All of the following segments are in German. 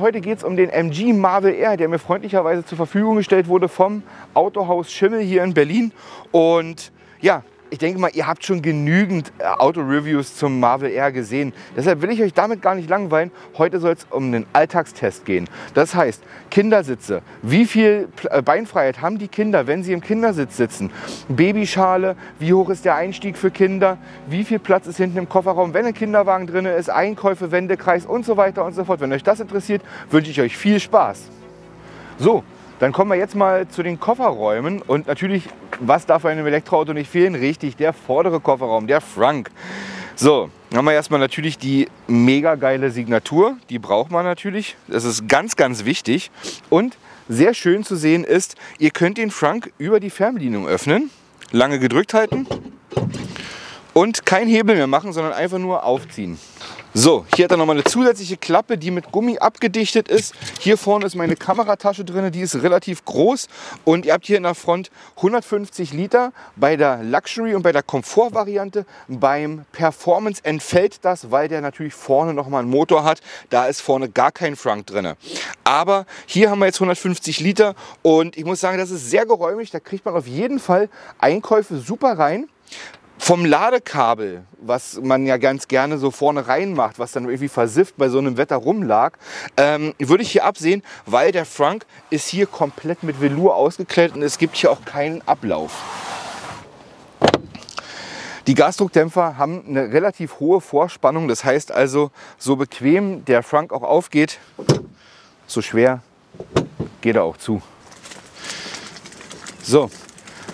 Heute geht es um den MG Marvel R, der mir freundlicherweise zur Verfügung gestellt wurde vom Autohaus Schimmel hier in Berlin. Und ja, ich denke mal, ihr habt schon genügend Auto-Reviews zum Marvel R gesehen. Deshalb will ich euch damit gar nicht langweilen. Heute soll es um einen Alltagstest gehen. Das heißt, Kindersitze. Wie viel Beinfreiheit haben die Kinder, wenn sie im Kindersitz sitzen? Babyschale, wie hoch ist der Einstieg für Kinder? Wie viel Platz ist hinten im Kofferraum, wenn ein Kinderwagen drin ist? Einkäufe, Wendekreis und so weiter und so fort. Wenn euch das interessiert, wünsche ich euch viel Spaß. So. Dann kommen wir jetzt mal zu den Kofferräumen und natürlich, was darf bei einem Elektroauto nicht fehlen? Richtig, der vordere Kofferraum, der Frunk. So, dann haben wir erstmal natürlich die mega geile Signatur, die braucht man natürlich, das ist ganz, ganz wichtig. Und sehr schön zu sehen ist, ihr könnt den Frunk über die Fernbedienung öffnen, lange gedrückt halten und keinen Hebel mehr machen, sondern einfach nur aufziehen. So, hier hat er nochmal eine zusätzliche Klappe, die mit Gummi abgedichtet ist. Hier vorne ist meine Kameratasche drin, die ist relativ groß. Und ihr habt hier in der Front 150 Liter bei der Luxury und bei der Komfortvariante. Beim Performance entfällt das, weil der natürlich vorne nochmal einen Motor hat. Da ist vorne gar kein Frunk drin. Aber hier haben wir jetzt 150 Liter und ich muss sagen, das ist sehr geräumig. Da kriegt man auf jeden Fall Einkäufe super rein. Vom Ladekabel, was man ja ganz gerne so vorne reinmacht, was dann irgendwie versifft bei so einem Wetter rumlag, würde ich hier absehen, weil der Frunk ist hier komplett mit Velour ausgekleidet und es gibt hier auch keinen Ablauf. Die Gasdruckdämpfer haben eine relativ hohe Vorspannung, das heißt also, so bequem der Frunk auch aufgeht, so schwer geht er auch zu. So.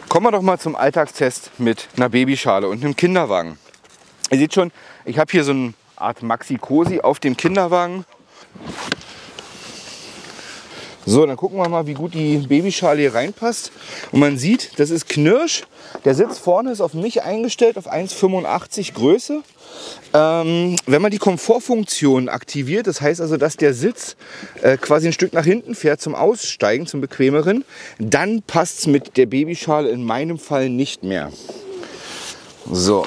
Kommen wir doch mal zum Alltagstest mit einer Babyschale und einem Kinderwagen. Ihr seht schon, ich habe hier so eine Art Maxi-Cosi auf dem Kinderwagen. So, dann gucken wir mal, wie gut die Babyschale hier reinpasst. Und man sieht, das ist knirsch. Der Sitz vorne ist auf mich eingestellt, auf 1,85 Größe. Wenn man die Komfortfunktion aktiviert, das heißt also, dass der Sitz quasi ein Stück nach hinten fährt zum Aussteigen, zum Bequemeren, dann passt es mit der Babyschale in meinem Fall nicht mehr. So,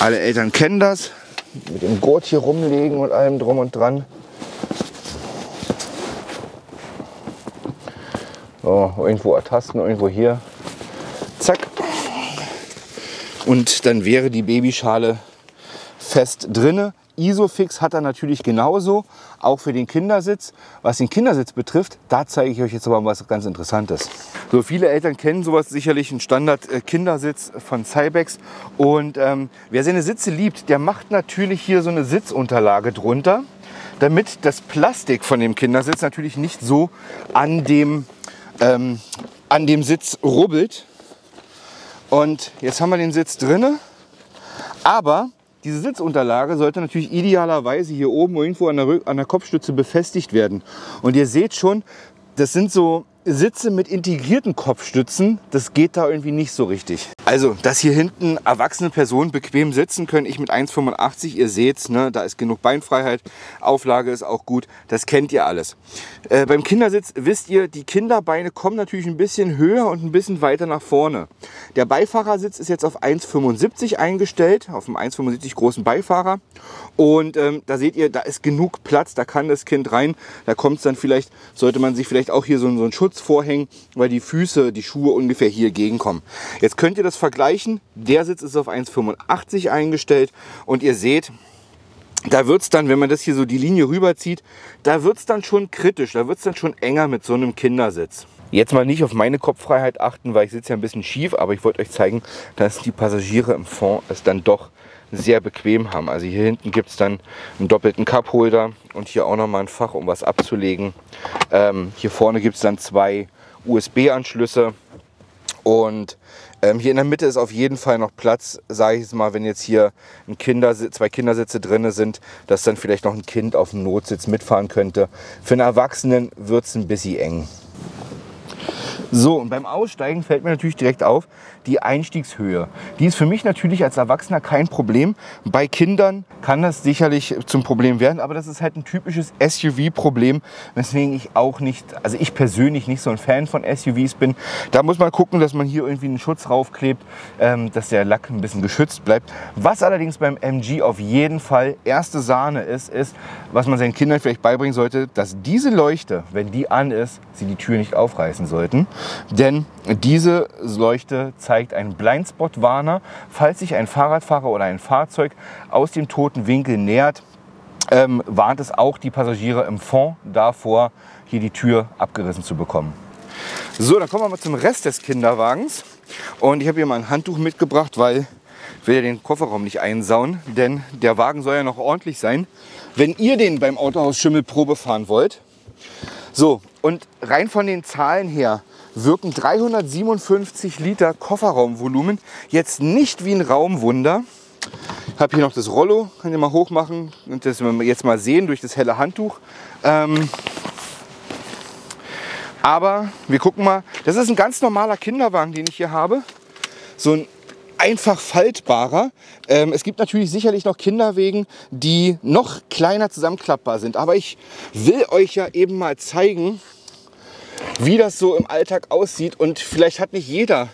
alle Eltern kennen das, mit dem Gurt hier rumlegen und allem drum und dran. So, irgendwo ertasten, irgendwo hier, zack. Und dann wäre die Babyschale fest drinne. Isofix hat er natürlich genauso, auch für den Kindersitz. Was den Kindersitz betrifft, da zeige ich euch jetzt aber was ganz Interessantes. So, viele Eltern kennen sowas sicherlich, einen Standard-Kindersitz von Cybex. Und wer seine Sitze liebt, der macht natürlich hier so eine Sitzunterlage drunter, damit das Plastik von dem Kindersitz natürlich nicht so an dem Sitz rubbelt. Und jetzt haben wir den Sitz drinne, aber diese Sitzunterlage sollte natürlich idealerweise hier oben irgendwo an der Kopfstütze befestigt werden. Und ihr seht schon, das sind so Sitze mit integrierten Kopfstützen, das geht da irgendwie nicht so richtig. Also, dass hier hinten erwachsene Personen bequem sitzen können, ich mit 1,85, ihr seht's, ne, da ist genug Beinfreiheit, Auflage ist auch gut, das kennt ihr alles. Beim Kindersitz wisst ihr, die Kinderbeine kommen natürlich ein bisschen höher und ein bisschen weiter nach vorne. Der Beifahrersitz ist jetzt auf 1,75 eingestellt, auf dem 1,75 großen Beifahrer. Und da seht ihr, da ist genug Platz, da kann das Kind rein, da kommt's dann vielleicht, sollte man sich vielleicht auch hier so einen Schutz vorhängen, weil die Füße, die Schuhe ungefähr hier gegenkommen. Jetzt könnt ihr das vergleichen. Der Sitz ist auf 1,85 eingestellt und ihr seht, da wird es dann, wenn man das hier so die Linie rüberzieht, da wird es dann schon kritisch, da wird es dann schon enger mit so einem Kindersitz. Jetzt mal nicht auf meine Kopffreiheit achten, weil ich sitze ja ein bisschen schief, aber ich wollte euch zeigen, dass die Passagiere im Fond es dann doch sehr bequem haben. Also hier hinten gibt es dann einen doppelten Cupholder und hier auch nochmal ein Fach, um was abzulegen. Hier vorne gibt es dann zwei USB-Anschlüsse und hier in der Mitte ist auf jeden Fall noch Platz, sage ich es mal, wenn jetzt hier ein zwei Kindersitze drin sind, dass dann vielleicht noch ein Kind auf dem Notsitz mitfahren könnte. Für einen Erwachsenen wird es ein bisschen eng. So, und beim Aussteigen fällt mir natürlich direkt auf, die Einstiegshöhe. Die ist für mich natürlich als Erwachsener kein Problem. Bei Kindern kann das sicherlich zum Problem werden, aber das ist halt ein typisches SUV-Problem, weswegen ich auch nicht, also ich persönlich nicht so ein Fan von SUVs bin. Da muss man gucken, dass man hier irgendwie einen Schutz raufklebt, dass der Lack ein bisschen geschützt bleibt. Was allerdings beim MG auf jeden Fall erste Sahne ist, was man seinen Kindern vielleicht beibringen sollte, dass diese Leuchte, wenn die an ist, sie die Tür nicht aufreißen sollten. Denn diese Leuchte zeigt einen Blindspot-Warner. Falls sich ein Fahrradfahrer oder ein Fahrzeug aus dem toten Winkel nähert, warnt es auch die Passagiere im Fond davor, hier die Tür abgerissen zu bekommen. So, dann kommen wir mal zum Rest des Kinderwagens. Und ich habe hier mal ein Handtuch mitgebracht, weil ich will ja den Kofferraum nicht einsauen, denn der Wagen soll ja noch ordentlich sein, wenn ihr den beim Autohaus Schimmel Probe fahren wollt. So, und rein von den Zahlen her wirken 357 Liter Kofferraumvolumen jetzt nicht wie ein Raumwunder. Ich habe hier noch das Rollo, könnt ihr mal hochmachen und das jetzt mal sehen durch das helle Handtuch. Aber wir gucken mal, das ist ein ganz normaler Kinderwagen, den ich hier habe. So ein einfach faltbarer. Es gibt natürlich sicherlich noch Kinderwegen, die noch kleiner zusammenklappbar sind. Aber ich will euch ja eben mal zeigen, wie das so im Alltag aussieht. Und vielleicht hat nicht jeder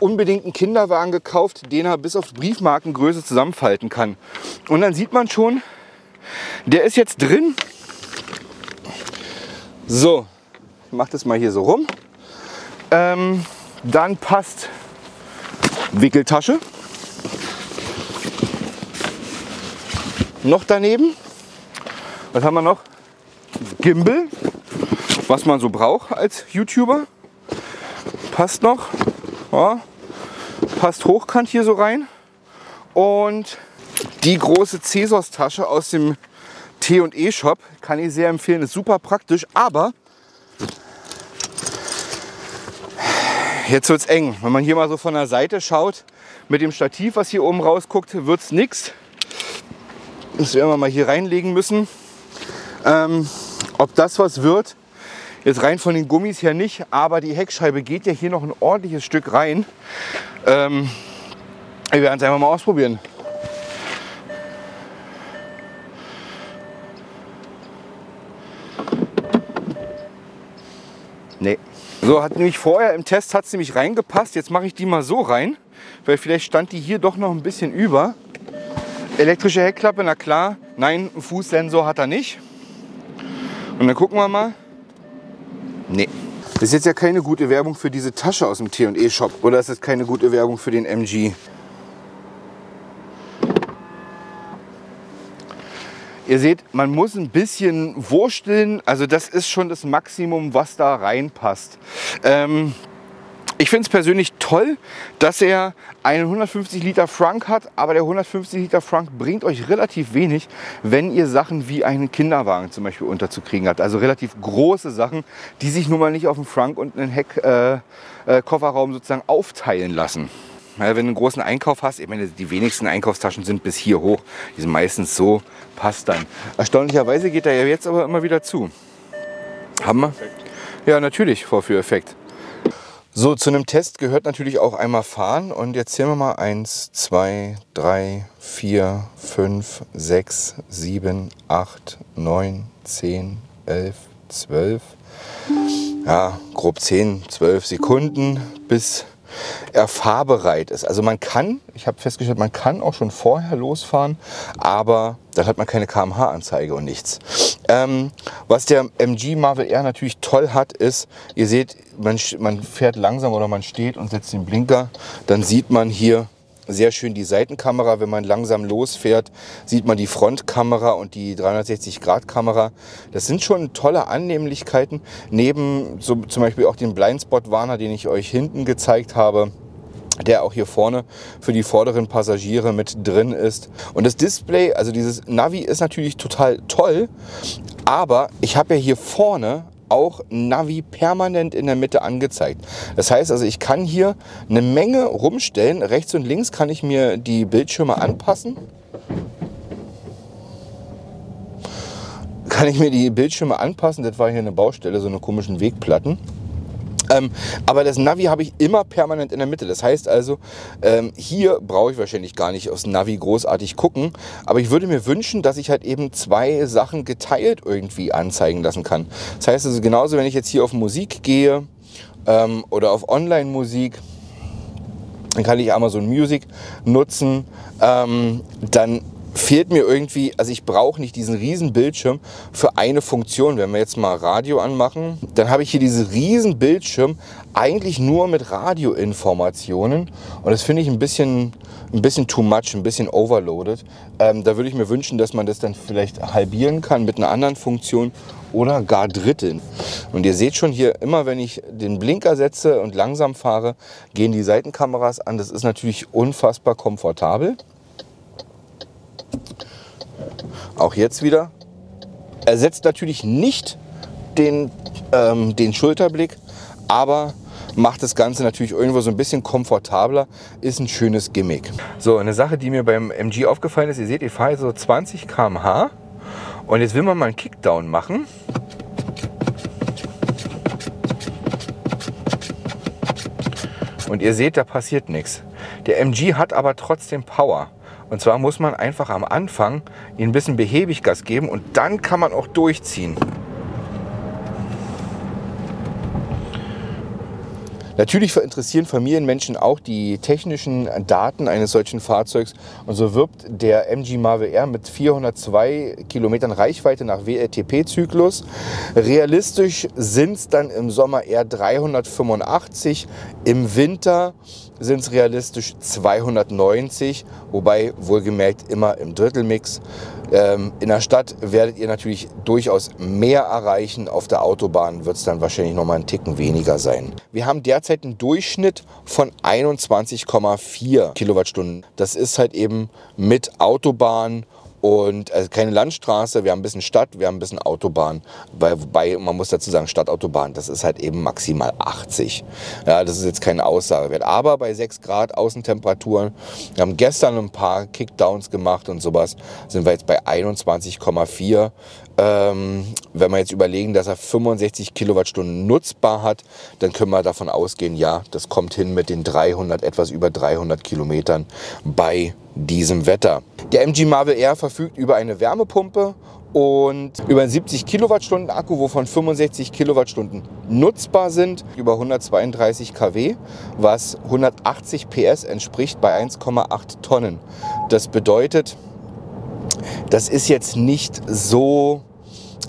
unbedingt einen Kinderwagen gekauft, den er bis auf Briefmarkengröße zusammenfalten kann. Und dann sieht man schon, der ist jetzt drin. So, ich mach das mal hier so rum. Dann passt Wickeltasche. Noch daneben. Was haben wir noch? Gimbal, was man so braucht als YouTuber. Passt noch. Ja. Passt hochkant hier so rein. Und die große Cesos-Tasche aus dem T&E-Shop kann ich sehr empfehlen. Ist super praktisch, aber jetzt wird es eng. Wenn man hier mal so von der Seite schaut, mit dem Stativ, was hier oben rausguckt, wird es nichts. Das werden wir mal hier reinlegen müssen. Ob das was wird, jetzt rein von den Gummis her nicht, aber die Heckscheibe geht ja hier noch ein ordentliches Stück rein. Wir werden es einfach mal ausprobieren. Nee. So, hat nämlich vorher im Test hat es nämlich reingepasst. Jetzt mache ich die mal so rein, weil vielleicht stand die hier doch noch ein bisschen über. Elektrische Heckklappe, na klar. Nein, einen Fußsensor hat er nicht. Und dann gucken wir mal. Nee. Das ist jetzt ja keine gute Werbung für diese Tasche aus dem T&E-Shop. Oder ist das keine gute Werbung für den MG? Ihr seht, man muss ein bisschen wursteln, also das ist schon das Maximum, was da reinpasst. Ich finde es persönlich toll, dass er einen 150 Liter Frank hat, aber der 150 Liter Frank bringt euch relativ wenig, wenn ihr Sachen wie einen Kinderwagen zum Beispiel unterzukriegen habt. Also relativ große Sachen, die sich nun mal nicht auf einen Frank und einen Heckkofferraum sozusagen aufteilen lassen. Wenn du einen großen Einkauf hast, ich meine, die wenigsten Einkaufstaschen sind bis hier hoch. Die sind meistens so, passt dann. Erstaunlicherweise geht er ja jetzt aber immer wieder zu. Haben wir? Ja, natürlich, Vorführeffekt. So, zu einem Test gehört natürlich auch einmal fahren. Und jetzt zählen wir mal 1, 2, 3, 4, 5, 6, 7, 8, 9, 10, 11, 12. Ja, grob 10, 12 Sekunden bis er fahrbereit ist. Also man kann, ich habe festgestellt, man kann auch schon vorher losfahren, aber dann hat man keine kmh-Anzeige und nichts. Was der MG Marvel R natürlich toll hat, ist, ihr seht, man fährt langsam oder man steht und setzt den Blinker, dann sieht man hier sehr schön die Seitenkamera. Wenn man langsam losfährt, sieht man die Frontkamera und die 360-Grad-Kamera. Das sind schon tolle Annehmlichkeiten. Neben so zum Beispiel auch den Blindspot-Warner, den ich euch hinten gezeigt habe, der auch hier vorne für die vorderen Passagiere mit drin ist. Und das Display, also dieses Navi, ist natürlich total toll. Aber ich habe ja hier vorne auch Navi permanent in der Mitte angezeigt. Das heißt also, ich kann hier eine Menge rumstellen. Rechts und links kann ich mir die Bildschirme anpassen. Das war hier eine Baustelle, so eine komischen Wegplatten. Aber das Navi habe ich immer permanent in der Mitte. Das heißt also, hier brauche ich wahrscheinlich gar nicht aufs Navi großartig gucken. Aber ich würde mir wünschen, dass ich halt eben zwei Sachen geteilt irgendwie anzeigen lassen kann. Das heißt also genauso, wenn ich jetzt hier auf Musik gehe oder auf Online-Musik, dann kann ich Amazon Music nutzen, dann fehlt mir irgendwie, also ich brauche nicht diesen riesen Bildschirm für eine Funktion. Wenn wir jetzt mal Radio anmachen, dann habe ich hier diesen riesen Bildschirm eigentlich nur mit Radioinformationen und das finde ich ein bisschen too much, ein bisschen overloaded. Da würde ich mir wünschen, dass man das dann vielleicht halbieren kann mit einer anderen Funktion oder gar dritteln. Und ihr seht schon hier, immer wenn ich den Blinker setze und langsam fahre, gehen die Seitenkameras an. Das ist natürlich unfassbar komfortabel. Auch jetzt wieder. Ersetzt natürlich nicht den Schulterblick, aber macht das Ganze natürlich irgendwo so ein bisschen komfortabler. Ist ein schönes Gimmick. So, eine Sache, die mir beim MG aufgefallen ist, ihr seht, ich fahre so 20 km/h und jetzt will man mal einen Kickdown machen. Und ihr seht, da passiert nichts. Der MG hat aber trotzdem Power. Und zwar muss man einfach am Anfang ihnen ein bisschen behäbig Gas geben und dann kann man auch durchziehen. Natürlich interessieren Familienmenschen auch die technischen Daten eines solchen Fahrzeugs und so wirbt der MG Marvel R mit 402 Kilometern Reichweite nach WLTP-Zyklus. Realistisch sind es dann im Sommer eher 385, im Winter sind es realistisch 290, wobei wohlgemerkt immer im Drittelmix. In der Stadt werdet ihr natürlich durchaus mehr erreichen, auf der Autobahn wird es dann wahrscheinlich noch mal einen Ticken weniger sein. Wir haben derzeit einen Durchschnitt von 21,4 Kilowattstunden. Das ist halt eben mit Autobahn und also keine Landstraße, wir haben ein bisschen Stadt, wir haben ein bisschen Autobahn, wobei man muss dazu sagen, Stadtautobahn, das ist halt eben maximal 80. Ja, das ist jetzt keine Aussagewert, aber bei 6 Grad Außentemperaturen, wir haben gestern ein paar Kickdowns gemacht und sowas, sind wir jetzt bei 21,4. Wenn wir jetzt überlegen, dass er 65 Kilowattstunden nutzbar hat, dann können wir davon ausgehen, ja, das kommt hin mit den 300, etwas über 300 Kilometern bei diesem Wetter. Der MG Marvel R verfügt über eine Wärmepumpe und über einen 70 Kilowattstunden Akku, wovon 65 Kilowattstunden nutzbar sind, über 132 kW, was 180 PS entspricht bei 1,8 Tonnen. Das bedeutet, das ist jetzt nicht so,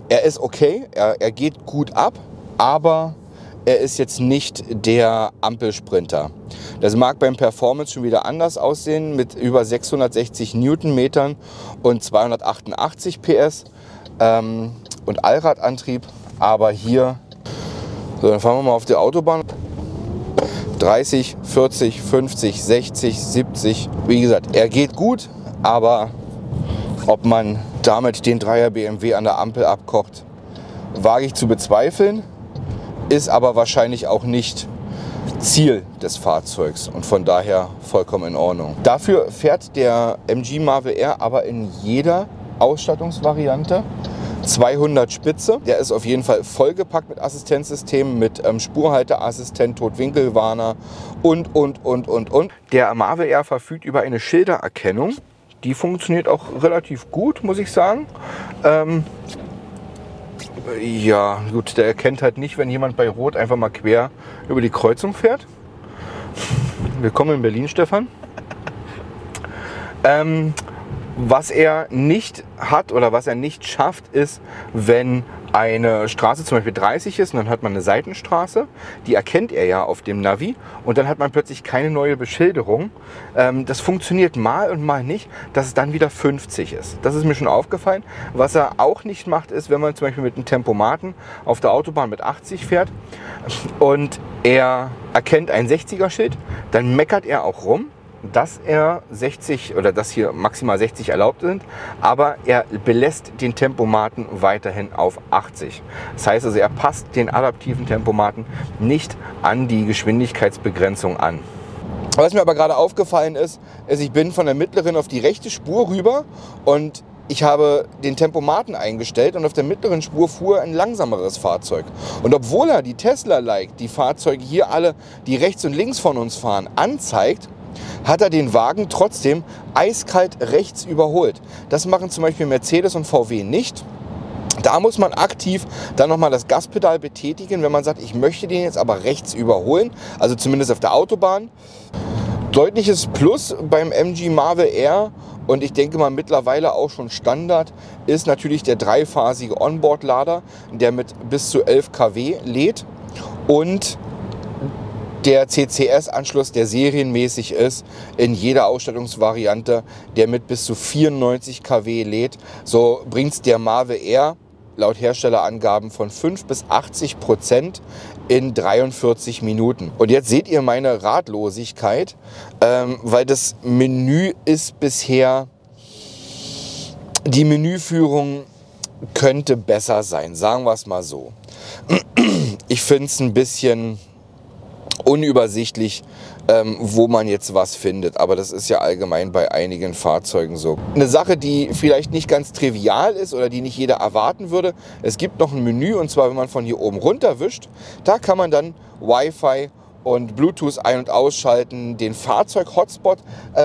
er ist okay, er geht gut ab, aber er ist jetzt nicht der Ampelsprinter. Das mag beim Performance schon wieder anders aussehen mit über 660 Newtonmetern und 288 PS und Allradantrieb. Aber hier, so, dann fahren wir mal auf die Autobahn. 30, 40, 50, 60, 70. Wie gesagt, er geht gut, aber ob man damit den 3er BMW an der Ampel abkocht, wage ich zu bezweifeln. Ist aber wahrscheinlich auch nicht Ziel des Fahrzeugs und von daher vollkommen in Ordnung. Dafür fährt der MG Marvel R aber in jeder Ausstattungsvariante 200 Spitze. Der ist auf jeden Fall vollgepackt mit Assistenzsystemen, mit Spurhalteassistent, Totwinkelwarner und. Der Marvel R verfügt über eine Schildererkennung. Die funktioniert auch relativ gut, muss ich sagen. Ja, gut, der erkennt halt nicht, wenn jemand bei Rot einfach mal quer über die Kreuzung fährt. Willkommen in Berlin, Stefan. Was er nicht hat oder was er nicht schafft, ist, wenn eine Straße zum Beispiel 30 ist und dann hat man eine Seitenstraße, die erkennt er ja auf dem Navi und dann hat man plötzlich keine neue Beschilderung. Das funktioniert mal und mal nicht, dass es dann wieder 50 ist. Das ist mir schon aufgefallen. Was er auch nicht macht, ist, wenn man zum Beispiel mit einem Tempomaten auf der Autobahn mit 80 fährt und er erkennt ein 60er-Schild, dann meckert er auch rum, dass er 60 oder dass hier maximal 60 erlaubt sind, aber er belässt den Tempomaten weiterhin auf 80. Das heißt also, er passt den adaptiven Tempomaten nicht an die Geschwindigkeitsbegrenzung an. Was mir aber gerade aufgefallen ist, ich bin von der mittleren auf die rechte Spur rüber und Ich habe den Tempomaten eingestellt und auf der mittleren Spur fuhr ein langsameres Fahrzeug. Und obwohl er die Tesla-like, die Fahrzeuge hier alle, die rechts und links von uns fahren, anzeigt, hat er den Wagen trotzdem eiskalt rechts überholt. Das machen zum Beispiel Mercedes und VW nicht. Da muss man aktiv dann nochmal das Gaspedal betätigen, wenn man sagt, ich möchte den jetzt aber rechts überholen, also zumindest auf der Autobahn. Deutliches Plus beim MG Marvel R und ich denke mal mittlerweile auch schon Standard ist natürlich der dreiphasige Onboard-Lader, der mit bis zu 11 kW lädt und der CCS-Anschluss, der serienmäßig ist, in jeder Ausstattungsvariante, der mit bis zu 94 kW lädt. So bringt der Marvel R laut Herstellerangaben von 5 bis 80% in 43 Minuten. Und jetzt seht ihr meine Ratlosigkeit, weil das Menü ist bisher, die Menüführung könnte besser sein, sagen wir es mal so. Ich finde es ein bisschen unübersichtlich, wo man jetzt was findet. Aber das ist ja allgemein bei einigen Fahrzeugen so. Eine Sache, die vielleicht nicht ganz trivial ist oder die nicht jeder erwarten würde, es gibt noch ein Menü und zwar, wenn man von hier oben runter wischt, da kann man dann Wi-Fi und Bluetooth ein- und ausschalten, den Fahrzeug-Hotspot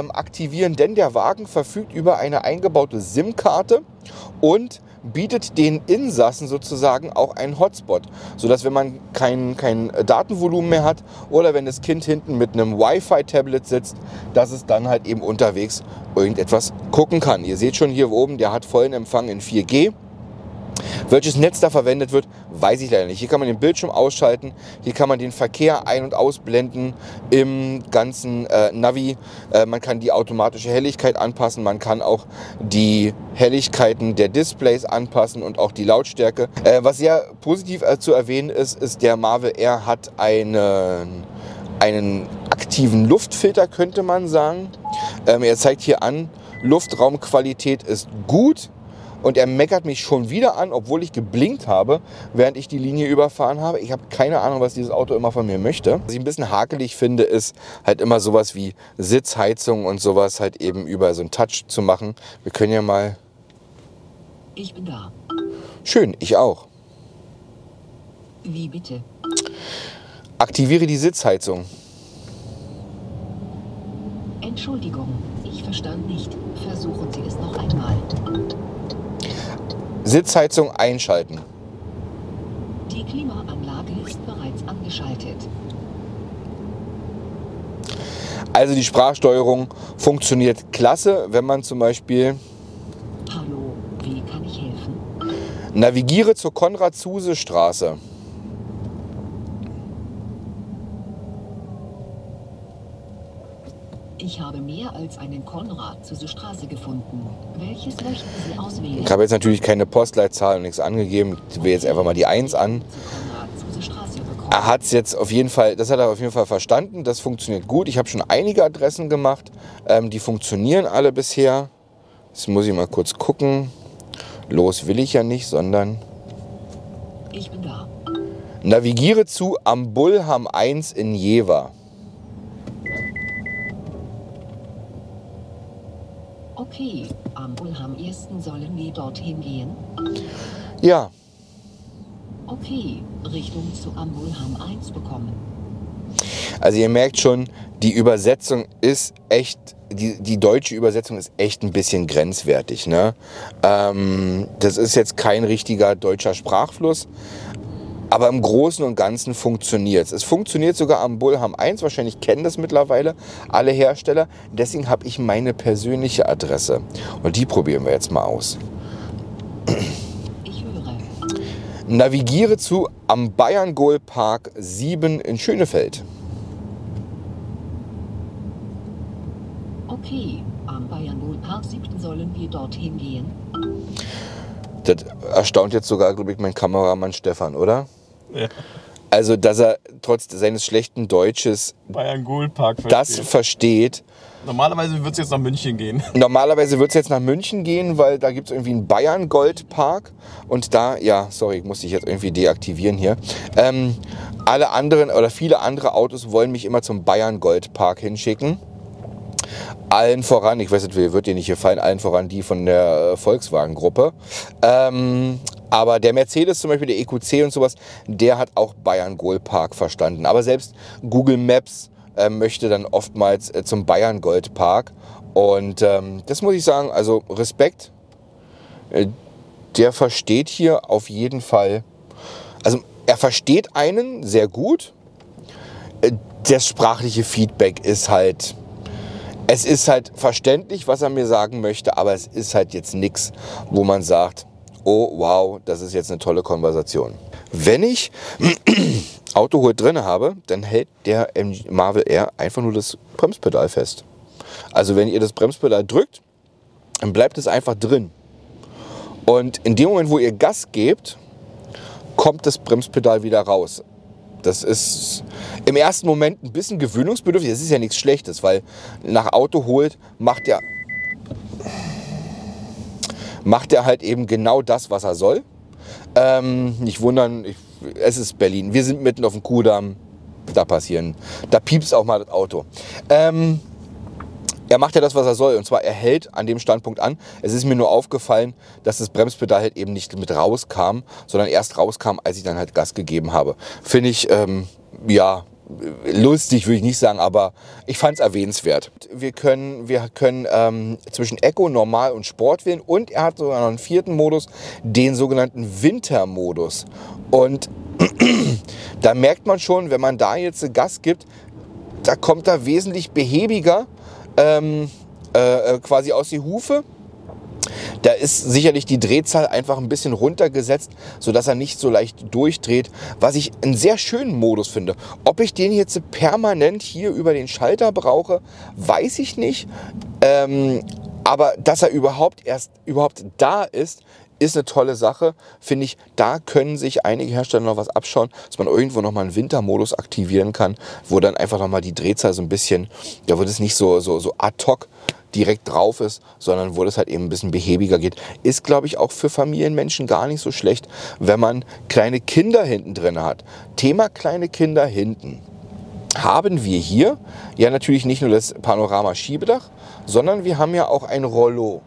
aktivieren, denn der Wagen verfügt über eine eingebaute SIM-Karte und bietet den Insassen sozusagen auch einen Hotspot, sodass wenn man kein Datenvolumen mehr hat oder wenn das Kind hinten mit einem Wi-Fi-Tablet sitzt, dass es dann halt eben unterwegs irgendetwas gucken kann. Ihr seht schon hier oben, der hat vollen Empfang in 4G. Welches Netz da verwendet wird, weiß ich leider nicht. Hier kann man den Bildschirm ausschalten, hier kann man den Verkehr ein- und ausblenden im ganzen Navi. Man kann die automatische Helligkeit anpassen, man kann auch die Helligkeiten der Displays anpassen und auch die Lautstärke. Was sehr positiv zu erwähnen ist, ist, der Marvel R hat einen aktiven Luftfilter, könnte man sagen. Er zeigt hier an, Luftraumqualität ist gut. Und er meckert mich schon wieder an, obwohl ich geblinkt habe, während ich die Linie überfahren habe. Ich habe keine Ahnung, was dieses Auto immer von mir möchte. Was ich ein bisschen hakelig finde, ist halt immer sowas wie Sitzheizung und sowas halt eben über so einen Touch zu machen. Wir können ja mal... Ich bin da. Schön, ich auch. Wie bitte? Aktiviere die Sitzheizung. Entschuldigung, ich verstand nicht. Versuchen Sie es noch einmal. Sitzheizung einschalten. Die Klimaanlage ist bereits angeschaltet. Also die Sprachsteuerung funktioniert klasse, wenn man zum Beispiel... Hallo, wie kann ich helfen? Navigiere zur Konrad-Zuse-Straße. Ich habe mehr als einen Konrad-Zuse-Straße gefunden. Welches möchten Sie auswählen? Ich habe jetzt natürlich keine Postleitzahl und nichts angegeben. Ich wähle jetzt einfach mal die 1 an. Er hat es jetzt auf jeden Fall, das hat er auf jeden Fall verstanden. Das funktioniert gut. Ich habe schon einige Adressen gemacht. Die funktionieren alle bisher. Jetzt muss ich mal kurz gucken. Los will ich ja nicht, sondern... Ich bin da. Navigiere zu Am Bullhamm 1 in Jever. Okay, am Bullhamm 1. sollen wir dorthin gehen? Ja. Okay, Richtung zu Am Bullhamm 1 bekommen. Also ihr merkt schon, die Übersetzung ist echt, die deutsche Übersetzung ist echt ein bisschen grenzwertig, ne? Das ist jetzt kein richtiger deutscher Sprachfluss. Aber im Großen und Ganzen funktioniert es. Es funktioniert sogar am Bullhamm 1. Wahrscheinlich kennen das mittlerweile alle Hersteller. Deswegen habe ich meine persönliche Adresse. Und die probieren wir jetzt mal aus. Ich höre. Navigiere zu am Bayerngoal Park 7 in Schönefeld. Okay, am Bayerngoal Park 7 sollen wir dorthin gehen. Das erstaunt jetzt sogar, glaube ich, mein Kameramann Stefan, oder? Ja. Also, dass er trotz seines schlechten Deutsches Bayerngoal Park das versteht. Normalerweise wird es jetzt nach München gehen. Normalerweise wird es jetzt nach München gehen, weil da gibt es irgendwie einen Bayerngoal Park. Und da, ja, sorry, musste ich jetzt irgendwie deaktivieren hier. Alle anderen oder viele andere Autos wollen mich immer zum Bayerngoal Park hinschicken. Allen voran, ich weiß nicht, wird dir nicht gefallen, allen voran die von der Volkswagen-Gruppe. Aber der Mercedes zum Beispiel, der EQC und sowas, der hat auch Bayerngoal Park verstanden. Aber selbst Google Maps möchte dann oftmals zum Bayerngoal Park. Und das muss ich sagen, also Respekt, der versteht hier auf jeden Fall, also er versteht einen sehr gut. Das sprachliche Feedback ist halt, es ist halt verständlich, was er mir sagen möchte, aber es ist halt jetzt nichts, wo man sagt, oh wow, das ist jetzt eine tolle Konversation. Wenn ich Autohol drin habe, dann hält der MG Marvel R einfach nur das Bremspedal fest. Also wenn ihr das Bremspedal drückt, dann bleibt es einfach drin. Und in dem Moment, wo ihr Gas gebt, kommt das Bremspedal wieder raus. Das ist im ersten Moment ein bisschen gewöhnungsbedürftig. Das ist ja nichts Schlechtes, weil nach Autohol macht er halt eben genau das, was er soll. Nicht wundern, es ist Berlin. Wir sind mitten auf dem Kudamm. Da piepst auch mal das Auto. Er macht ja das, was er soll, und zwar er hält an dem Standpunkt an. Es ist mir nur aufgefallen, dass das Bremspedal halt eben nicht mit rauskam, sondern erst rauskam, als ich dann halt Gas gegeben habe. Finde ich, ja, lustig würde ich nicht sagen, aber ich fand es erwähnenswert. Wir können zwischen Eco, Normal und Sport wählen, und er hat sogar noch einen vierten Modus, den sogenannten Wintermodus. Und da merkt man schon, wenn man da jetzt Gas gibt, da kommt er wesentlich behäbiger quasi aus die Hufe. Da ist sicherlich die Drehzahl einfach ein bisschen runtergesetzt, sodass er nicht so leicht durchdreht, was ich einen sehr schönen Modus finde. Ob ich den jetzt permanent hier über den Schalter brauche, weiß ich nicht. Aber dass er überhaupt da ist, ist eine tolle Sache, finde ich. Da können sich einige Hersteller noch was abschauen, dass man irgendwo nochmal einen Wintermodus aktivieren kann, wo dann einfach nochmal die Drehzahl so ein bisschen, da wird es nicht so ad hoc direkt drauf ist, sondern wo das halt eben ein bisschen behäbiger geht. Ist, glaube ich, auch für Familienmenschen gar nicht so schlecht, wenn man kleine Kinder hinten drin hat. Thema kleine Kinder hinten. Haben wir hier ja natürlich nicht nur das Panorama-Schiebedach, sondern wir haben ja auch ein Rollo.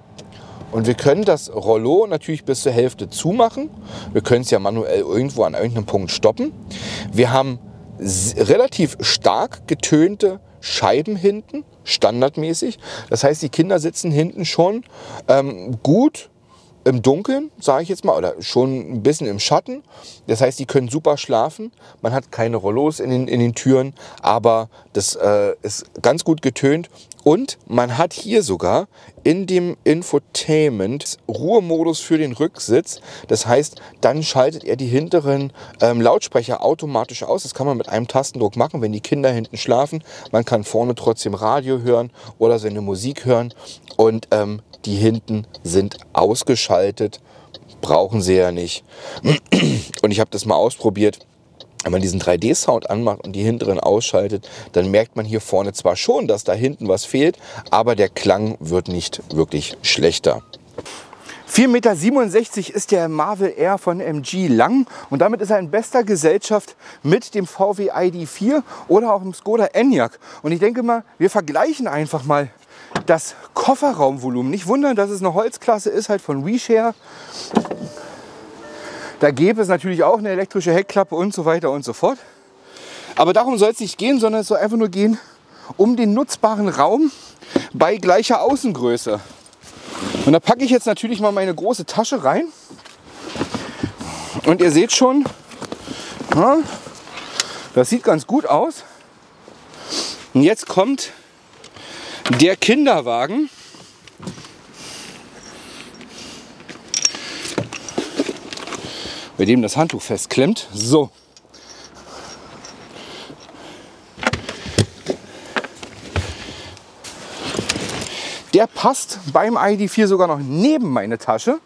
Und wir können das Rollo natürlich bis zur Hälfte zumachen. Wir können es ja manuell irgendwo an irgendeinem Punkt stoppen. Wir haben relativ stark getönte Scheiben hinten, standardmäßig. Das heißt, die Kinder sitzen hinten schon gut im Dunkeln, sage ich jetzt mal, oder schon ein bisschen im Schatten. Das heißt, die können super schlafen. Man hat keine Rollos in den Türen, aber das ist ganz gut getönt. Und man hat hier sogar in dem Infotainment Ruhemodus für den Rücksitz. Das heißt, dann schaltet er die hinteren Lautsprecher automatisch aus. Das kann man mit einem Tastendruck machen, wenn die Kinder hinten schlafen. Man kann vorne trotzdem Radio hören oder seine Musik hören. Und die hinten sind ausgeschaltet. Brauchen sie ja nicht. Und ich habe das mal ausprobiert. Wenn man diesen 3D-Sound anmacht und die hinteren ausschaltet, dann merkt man hier vorne zwar schon, dass da hinten was fehlt, aber der Klang wird nicht wirklich schlechter. 4,67 Meter ist der Marvel R von MG lang, und damit ist er in bester Gesellschaft mit dem VW ID.4 oder auch dem Skoda Enyaq. Und ich denke mal, wir vergleichen einfach mal das Kofferraumvolumen. Nicht wundern, dass es eine Holzklasse ist, halt von WeShare. Da gäbe es natürlich auch eine elektrische Heckklappe und so weiter und so fort. Aber darum soll es nicht gehen, sondern es soll einfach nur gehen um den nutzbaren Raum bei gleicher Außengröße. Und da packe ich jetzt natürlich mal meine große Tasche rein. Und ihr seht schon, ja, das sieht ganz gut aus. Und jetzt kommt der Kinderwagen. Bei dem das Handtuch festklemmt. So. Der passt beim ID.4 sogar noch neben meine Tasche.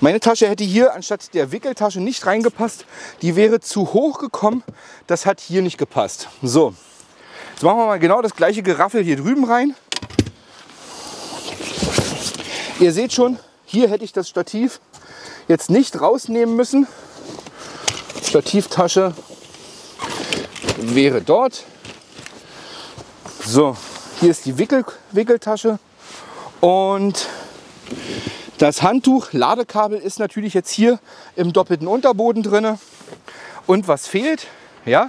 Meine Tasche hätte hier anstatt der Wickeltasche nicht reingepasst. Die wäre zu hoch gekommen. Das hat hier nicht gepasst. So. Jetzt machen wir mal genau das gleiche Geraffel hier drüben rein. Ihr seht schon, hier hätte ich das Stativ jetzt nicht rausnehmen müssen. Stativtasche wäre dort. So, Hier ist die Wickeltasche und das Handtuch. Ladekabel ist natürlich jetzt hier im doppelten Unterboden drin. Und was fehlt? Ja,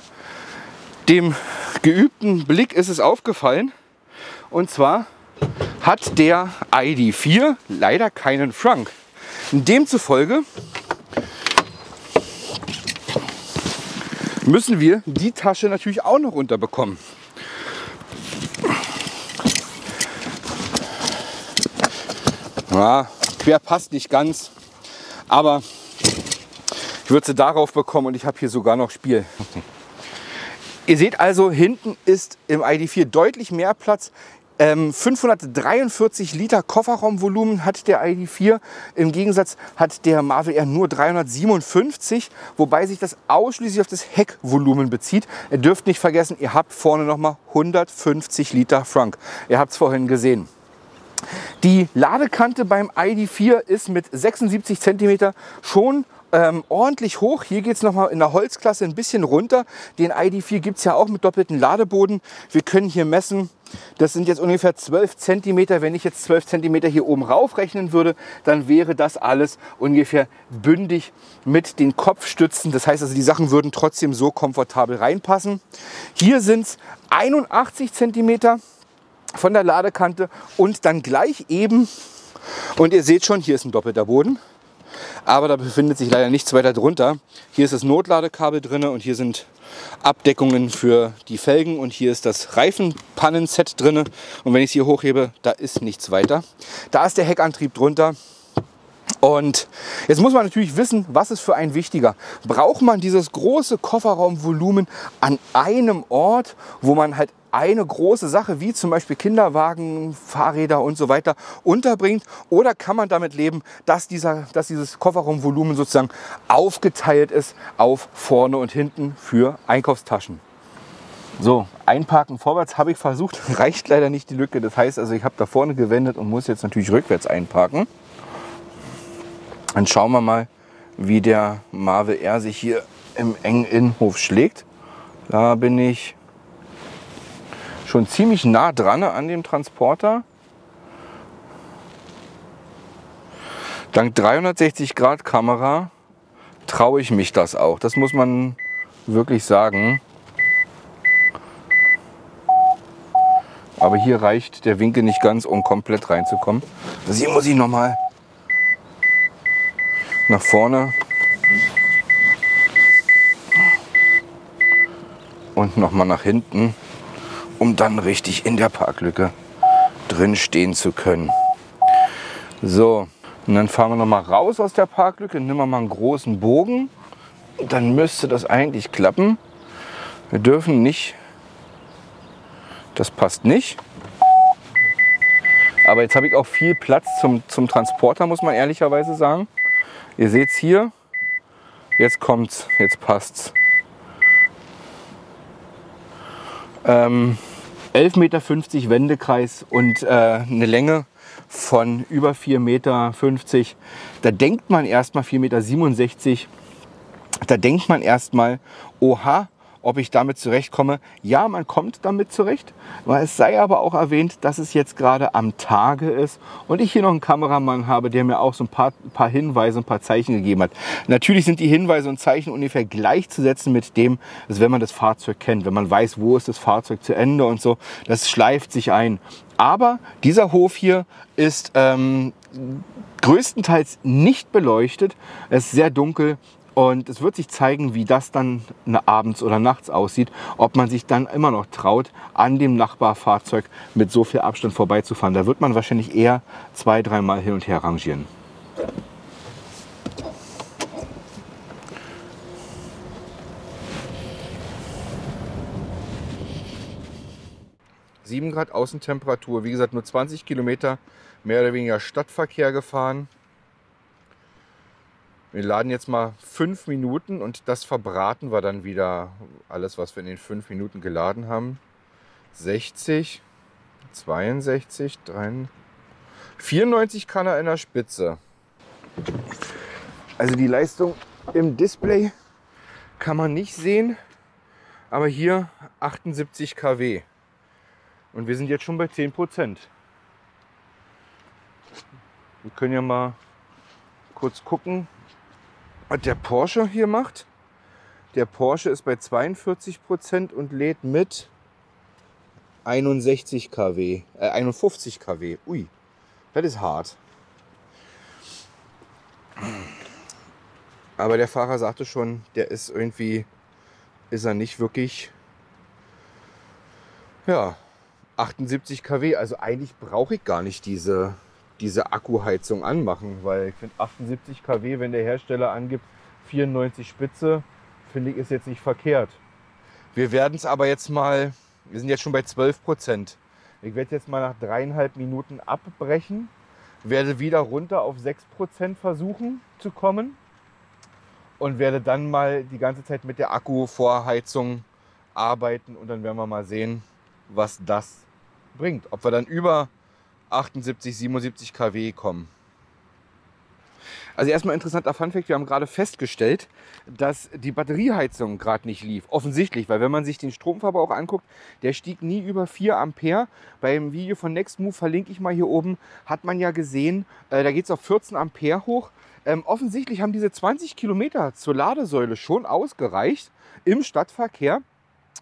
dem geübten Blick ist es aufgefallen. Und zwar hat der ID.4 leider keinen Trunk. Demzufolge müssen wir die Tasche natürlich auch noch unterbekommen. Ja, quer passt nicht ganz, aber ich würde sie darauf bekommen und ich habe hier sogar noch Spiel. Ihr seht also, hinten ist im ID.4 deutlich mehr Platz. 543 Liter Kofferraumvolumen hat der ID.4, im Gegensatz hat der Marvel R nur 357, wobei sich das ausschließlich auf das Heckvolumen bezieht. Ihr dürft nicht vergessen, ihr habt vorne nochmal 150 Liter Frank. Ihr habt es vorhin gesehen. Die Ladekante beim ID.4 ist mit 76 cm schon ordentlich hoch. Hier geht es nochmal in der Holzklasse ein bisschen runter. Den ID.4 gibt es ja auch mit doppeltem Ladeboden. Wir können hier messen, das sind jetzt ungefähr 12 cm. Wenn ich jetzt 12 cm hier oben raufrechnen würde, dann wäre das alles ungefähr bündig mit den Kopfstützen. Das heißt also, die Sachen würden trotzdem so komfortabel reinpassen. Hier sind es 81 cm von der Ladekante und dann gleich eben. Und ihr seht schon, hier ist ein doppelter Boden. Aber da befindet sich leider nichts weiter drunter. Hier ist das Notladekabel drin und hier sind Abdeckungen für die Felgen und hier ist das Reifenpannenset drin. Und wenn ich es hier hochhebe, da ist nichts weiter. Da ist der Heckantrieb drunter. Und jetzt muss man natürlich wissen, was ist für einen wichtiger. Braucht man dieses große Kofferraumvolumen an einem Ort, wo man halt eine große Sache wie zum Beispiel Kinderwagen, Fahrräder und so weiter unterbringt? Oder kann man damit leben, dass dieses Kofferraumvolumen sozusagen aufgeteilt ist auf vorne und hinten für Einkaufstaschen? So, einparken vorwärts habe ich versucht, reicht leider nicht die Lücke. Das heißt also, ich habe da vorne gewendet und muss jetzt natürlich rückwärts einparken. Dann schauen wir mal, wie der Marvel R sich hier im engen Innenhof schlägt. Da bin ich schon ziemlich nah dran an dem Transporter. Dank 360 Grad Kamera traue ich mich das auch. Das muss man wirklich sagen. Aber hier reicht der Winkel nicht ganz, um komplett reinzukommen. Also hier muss ich nochmal nach vorne und nochmal nach hinten, um dann richtig in der Parklücke drin stehen zu können. So, und dann fahren wir nochmal raus aus der Parklücke, nehmen wir mal einen großen Bogen, dann müsste das eigentlich klappen. Wir dürfen nicht, das passt nicht. Aber jetzt habe ich auch viel Platz zum Transporter, muss man ehrlicherweise sagen. Ihr seht es hier, jetzt kommt's, jetzt passt's. 11,50 Meter Wendekreis und eine Länge von über 4,50 Meter. Da denkt man erstmal 4,67 Meter, da denkt man erstmal, oha, ob ich damit zurechtkomme. Ja, man kommt damit zurecht. Es sei aber auch erwähnt, dass es jetzt gerade am Tage ist und ich hier noch einen Kameramann habe, der mir auch so ein paar Hinweise, ein paar Zeichen gegeben hat. Natürlich sind die Hinweise und Zeichen ungefähr gleichzusetzen mit dem, dass wenn man das Fahrzeug kennt, wenn man weiß, wo ist das Fahrzeug zu Ende und so, das schleift sich ein. Aber dieser Hof hier ist größtenteils nicht beleuchtet. Es ist sehr dunkel. Und es wird sich zeigen, wie das dann abends oder nachts aussieht, ob man sich dann immer noch traut, an dem Nachbarfahrzeug mit so viel Abstand vorbeizufahren. Da wird man wahrscheinlich eher 2-3 Mal hin und her rangieren. . 7 Grad Außentemperatur, wie gesagt nur 20 Kilometer mehr oder weniger Stadtverkehr gefahren. Wir laden jetzt mal 5 Minuten und das verbraten wir dann wieder, alles was wir in den 5 Minuten geladen haben. 60, 62, 93, 94 kann er in der Spitze. Also die Leistung im Display kann man nicht sehen, aber hier 78 kW. Und wir sind jetzt schon bei 10%. Wir können ja mal kurz gucken, was der Porsche hier macht. Der Porsche ist bei 42% und lädt mit 51 kW. Ui, das ist hart. Aber der Fahrer sagte schon, der ist irgendwie, ist er nicht wirklich, ja, 78 kW. Also eigentlich brauche ich gar nicht diese Akkuheizung anmachen, weil ich finde 78 kW, wenn der Hersteller angibt 94 Spitze, finde ich, ist jetzt nicht verkehrt. Wir werden es aber jetzt mal, wir sind jetzt schon bei 12%. Ich werde jetzt mal nach 3,5 Minuten abbrechen, werde wieder runter auf 6% versuchen zu kommen und werde dann mal die ganze Zeit mit der Akkuvorheizung arbeiten und dann werden wir mal sehen, was das bringt. Ob wir dann über 78, 77 kW kommen. Also erstmal interessanter Funfact, wir haben gerade festgestellt, dass die Batterieheizung gerade nicht lief. Offensichtlich, weil wenn man sich den Stromverbrauch anguckt, der stieg nie über 4 Ampere. Beim Video von Nextmove, verlinke ich mal hier oben, hat man ja gesehen, da geht es auf 14 Ampere hoch. Offensichtlich haben diese 20 Kilometer zur Ladesäule schon ausgereicht im Stadtverkehr,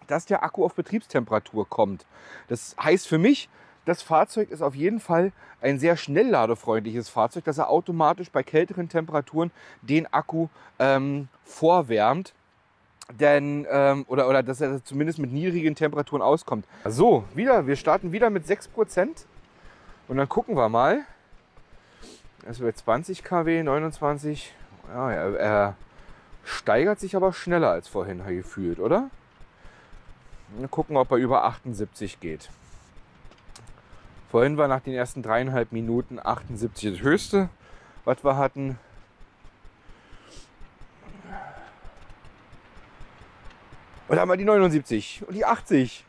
dass der Akku auf Betriebstemperatur kommt. Das heißt für mich, das Fahrzeug ist auf jeden Fall ein sehr schnellladefreundliches Fahrzeug, dass er automatisch bei kälteren Temperaturen den Akku vorwärmt, denn, oder dass er zumindest mit niedrigen Temperaturen auskommt. So, wieder, wir starten wieder mit 6% und dann gucken wir mal. Das wird 20 kW, 29, ja, er steigert sich aber schneller als vorhin gefühlt, oder? Wir gucken, ob er über 78 geht. Vorhin war nach den ersten 3,5 Minuten 78 das höchste, was wir hatten. Und dann haben wir die 79 und die 80.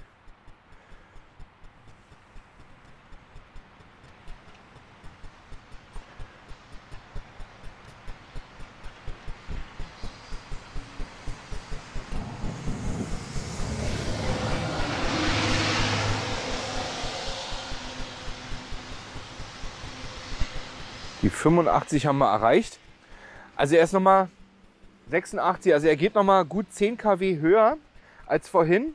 Die 85 haben wir erreicht. Also er ist nochmal 86, also er geht nochmal gut 10 kW höher als vorhin.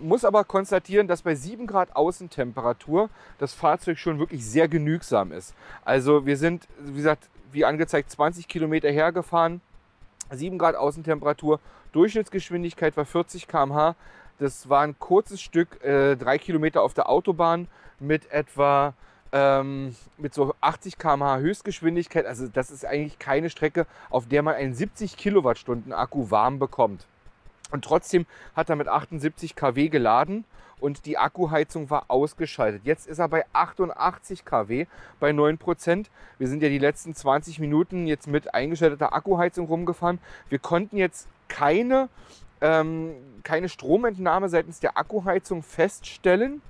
Muss aber konstatieren, dass bei 7 Grad Außentemperatur das Fahrzeug schon wirklich sehr genügsam ist. Also wir sind, wie gesagt, wie angezeigt, 20 Kilometer hergefahren, 7 Grad Außentemperatur, Durchschnittsgeschwindigkeit war 40 km/h. Das war ein kurzes Stück, 3 Kilometer auf der Autobahn mit etwa mit so 80 km/h Höchstgeschwindigkeit, also das ist eigentlich keine Strecke, auf der man einen 70 Kilowattstunden Akku warm bekommt. Und trotzdem hat er mit 78 kW geladen und die Akkuheizung war ausgeschaltet. Jetzt ist er bei 88 kW, bei 9%. Wir sind ja die letzten 20 Minuten jetzt mit eingeschalteter Akkuheizung rumgefahren. Wir konnten jetzt keine Stromentnahme seitens der Akkuheizung feststellen.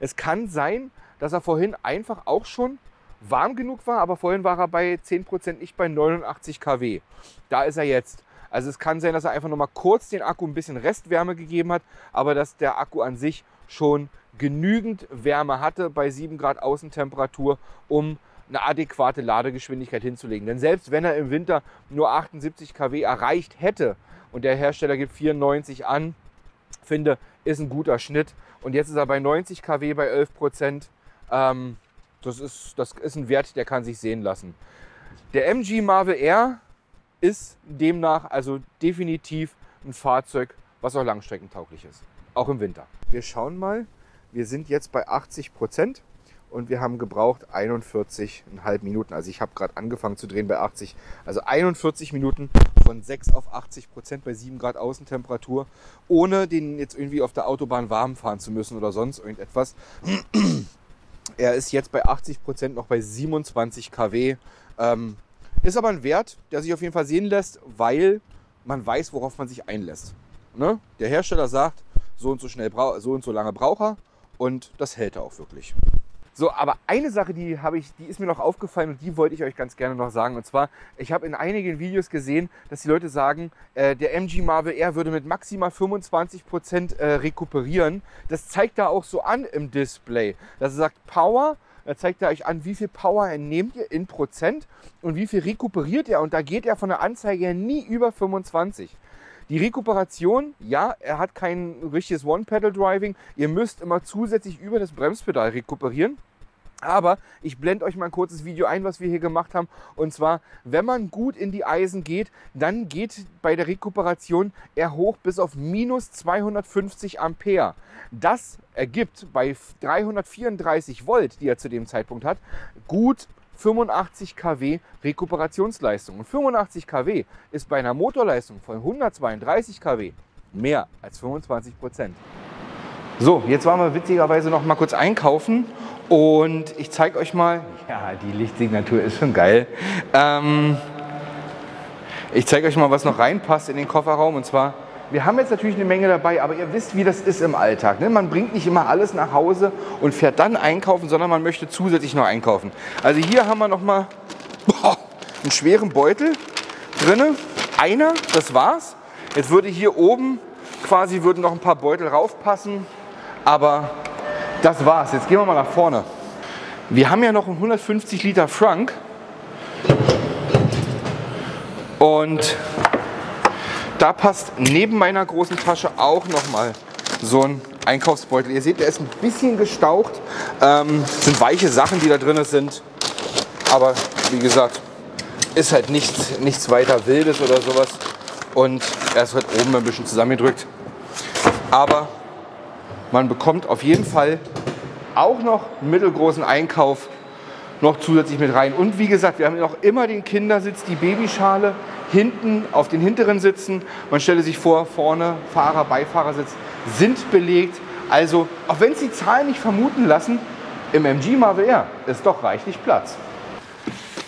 Es kann sein, dass er vorhin einfach auch schon warm genug war, aber vorhin war er bei 10%, nicht bei 89 kW. Da ist er jetzt. Also es kann sein, dass er einfach noch mal kurz den Akku ein bisschen Restwärme gegeben hat, aber dass der Akku an sich schon genügend Wärme hatte bei 7 Grad Außentemperatur, um eine adäquate Ladegeschwindigkeit hinzulegen. Denn selbst wenn er im Winter nur 78 kW erreicht hätte und der Hersteller gibt 94 an, finde, ist ein guter Schnitt. Und jetzt ist er bei 90 kW, bei 11%. Das ist ein Wert, der kann sich sehen lassen. Der MG Marvel R ist demnach also definitiv ein Fahrzeug, was auch langstreckentauglich ist, auch im Winter. Wir schauen mal, wir sind jetzt bei 80% und wir haben gebraucht 41,5 Minuten. Also ich habe gerade angefangen zu drehen bei 80, also 41 Minuten von 6 auf 80% bei 7 Grad Außentemperatur, ohne den jetzt irgendwie auf der Autobahn warm fahren zu müssen oder sonst irgendetwas. Er ist jetzt bei 80%, noch bei 27 kW. Ist aber ein Wert, der sich auf jeden Fall sehen lässt, weil man weiß, worauf man sich einlässt. Ne? Der Hersteller sagt, so und so lange braucht er und das hält er auch wirklich. So, aber eine Sache, die ist mir noch aufgefallen und die wollte ich euch ganz gerne noch sagen. Und zwar, ich habe in einigen Videos gesehen, dass die Leute sagen, der MG Marvel R würde mit maximal 25% rekuperieren. Das zeigt da auch so an im Display. Das sagt Power, da zeigt er euch an, wie viel Power entnehmt ihr in Prozent und wie viel rekuperiert er. Und da geht er von der Anzeige her nie über 25. Die Rekuperation, ja, er hat kein richtiges One-Pedal-Driving. Ihr müsst immer zusätzlich über das Bremspedal rekuperieren. Aber ich blende euch mal ein kurzes Video ein, was wir hier gemacht haben. Und zwar, wenn man gut in die Eisen geht, dann geht bei der Rekuperation er hoch bis auf minus 250 Ampere. Das ergibt bei 334 Volt, die er zu dem Zeitpunkt hat, gut 85 kW Rekuperationsleistung. Und 85 kW ist bei einer Motorleistung von 132 kW mehr als 25%. So, jetzt waren wir witzigerweise noch mal kurz einkaufen und ich zeige euch mal, ja, die Lichtsignatur ist schon geil. Ich zeige euch mal, was noch reinpasst in den Kofferraum, und zwar, wir haben jetzt natürlich eine Menge dabei, aber ihr wisst, wie das ist im Alltag, ne? Man bringt nicht immer alles nach Hause und fährt dann einkaufen, sondern man möchte zusätzlich noch einkaufen. Also hier haben wir noch mal einen schweren Beutel drinne, einer, das war's. Jetzt würde hier oben quasi würden noch ein paar Beutel raufpassen. Aber das war's. Jetzt gehen wir mal nach vorne. Wir haben ja noch einen 150 Liter Frunk. Und da passt neben meiner großen Tasche auch nochmal so ein Einkaufsbeutel. Ihr seht, der ist ein bisschen gestaucht. Sind weiche Sachen, die da drin sind. Aber wie gesagt, ist halt nichts weiter Wildes oder sowas. Und er ist halt oben ein bisschen zusammengedrückt. Aber man bekommt auf jeden Fall auch noch einen mittelgroßen Einkauf noch zusätzlich mit rein. Und wie gesagt, wir haben noch immer den Kindersitz, die Babyschale hinten auf den hinteren Sitzen. Man stelle sich vor, vorne Fahrer, Beifahrersitz sind belegt. Also, auch wenn es die Zahlen nicht vermuten lassen, im MG Marvel R ist doch reichlich Platz.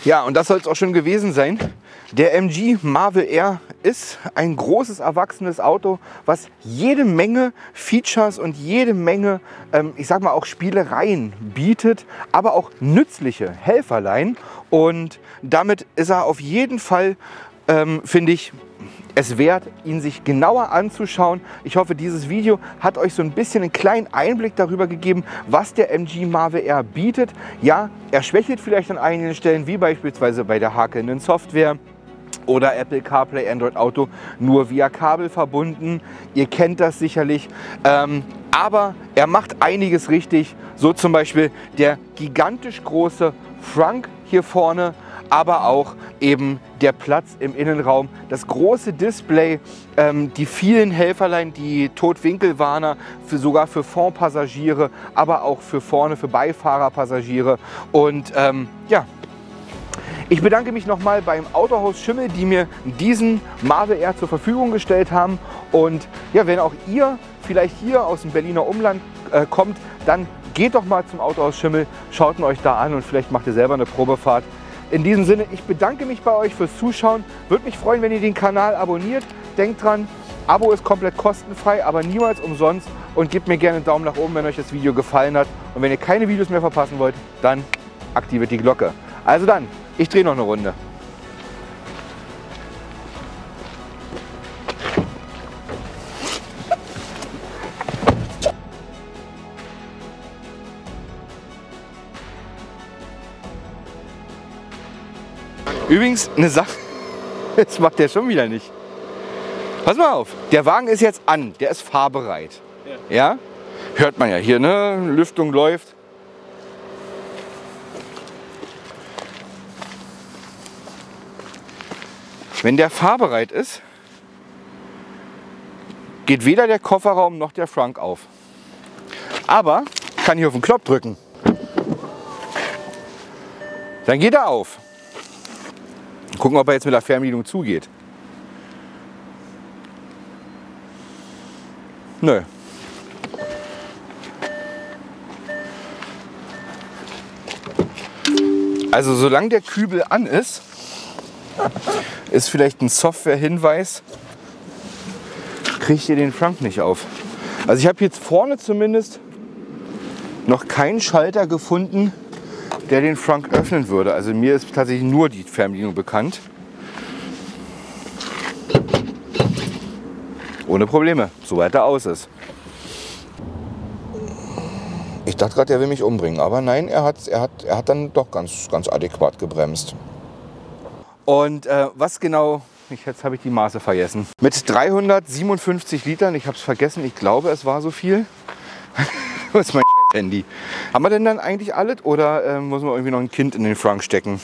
Ja, und das soll es auch schon gewesen sein. Der MG Marvel R ist ein großes, erwachsenes Auto, was jede Menge Features und jede Menge, ich sag mal, auch Spielereien bietet, aber auch nützliche Helferlein. Und damit ist er auf jeden Fall, finde ich, es wert, ihn sich genauer anzuschauen. Ich hoffe, dieses Video hat euch so ein bisschen einen kleinen Einblick darüber gegeben, was der MG Marvel R bietet. Ja, er schwächelt vielleicht an einigen Stellen, wie beispielsweise bei der hakelnden Software oder Apple CarPlay, Android Auto, nur via Kabel verbunden. Ihr kennt das sicherlich. Aber er macht einiges richtig. So zum Beispiel der gigantisch große Frunk hier vorne, aber auch eben der Platz im Innenraum, das große Display, die vielen Helferlein, die Totwinkelwarner, sogar für Frontpassagiere, aber auch für vorne, für Beifahrerpassagiere. Und ja, ich bedanke mich nochmal beim Autohaus Schimmel, die mir diesen Marvel R zur Verfügung gestellt haben. Und ja, wenn auch ihr vielleicht hier aus dem Berliner Umland kommt, dann geht doch mal zum Autohaus Schimmel, schaut ihn euch da an und vielleicht macht ihr selber eine Probefahrt. In diesem Sinne, ich bedanke mich bei euch fürs Zuschauen. Würde mich freuen, wenn ihr den Kanal abonniert. Denkt dran, Abo ist komplett kostenfrei, aber niemals umsonst. Und gebt mir gerne einen Daumen nach oben, wenn euch das Video gefallen hat. Und wenn ihr keine Videos mehr verpassen wollt, dann aktiviert die Glocke. Also dann, ich drehe noch eine Runde. Übrigens, eine Sache, jetzt macht der schon wieder nicht. Pass mal auf, der Wagen ist jetzt an, der ist fahrbereit. Ja? Hört man ja hier, ne? Lüftung läuft. Wenn der fahrbereit ist, geht weder der Kofferraum noch der Frunk auf. Aber ich kann hier auf den Knopf drücken. Dann geht er auf. Gucken, ob er jetzt mit der Fernbedienung zugeht. Nö. Also solange der Kübel an ist, ist vielleicht ein Softwarehinweis, kriegt ihr den Frunk nicht auf. Also ich habe jetzt vorne zumindest noch keinen Schalter gefunden, der den Frunk öffnen würde. Also mir ist tatsächlich nur die Fernbedienung bekannt. Ohne Probleme, soweit er aus ist. Ich dachte gerade, er will mich umbringen, aber nein, er hat dann doch ganz adäquat gebremst. Und was genau, jetzt habe ich die Maße vergessen. Mit 357 Litern, ich habe es vergessen, ich glaube, es war so viel. Das ist mein Handy. Haben wir denn dann eigentlich alles oder muss man irgendwie noch ein Kind in den Frank stecken?